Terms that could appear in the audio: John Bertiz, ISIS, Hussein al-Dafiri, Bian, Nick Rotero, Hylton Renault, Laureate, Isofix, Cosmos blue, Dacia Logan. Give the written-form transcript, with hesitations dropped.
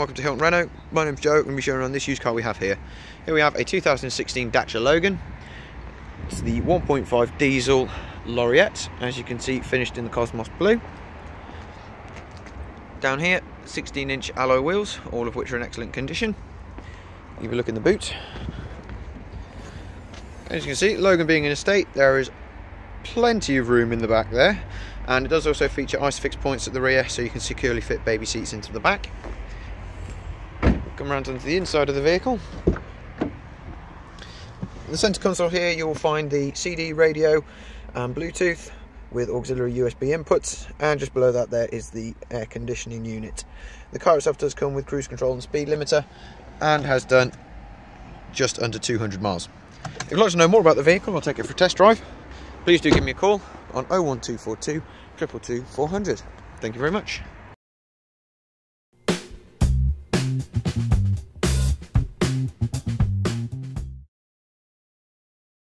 welcome to Hylton Renault. My name's Joe, and we'll be showing on this used car we have here. Here we have a 2016 Dacia Logan. It's the 1.5 diesel Laureate, as you can see, finished in the Cosmos blue. Down here, 16-inch alloy wheels, all of which are in excellent condition. Give a look in the boot. As you can see, Logan being in estate, there is plenty of room in the back there, and it does also feature Isofix points at the rear, so you can securely fit baby seats into the back. Come around onto the inside of the vehicle. In the centre console here, you'll find the CD, radio and Bluetooth with auxiliary USB inputs, and just below that there is the air conditioning unit. The car itself does come with cruise control and speed limiter, and has done just under 200 miles. If you'd like to know more about the vehicle or take it for a test drive, please do give me a call on 01242 222 400. Thank you very much.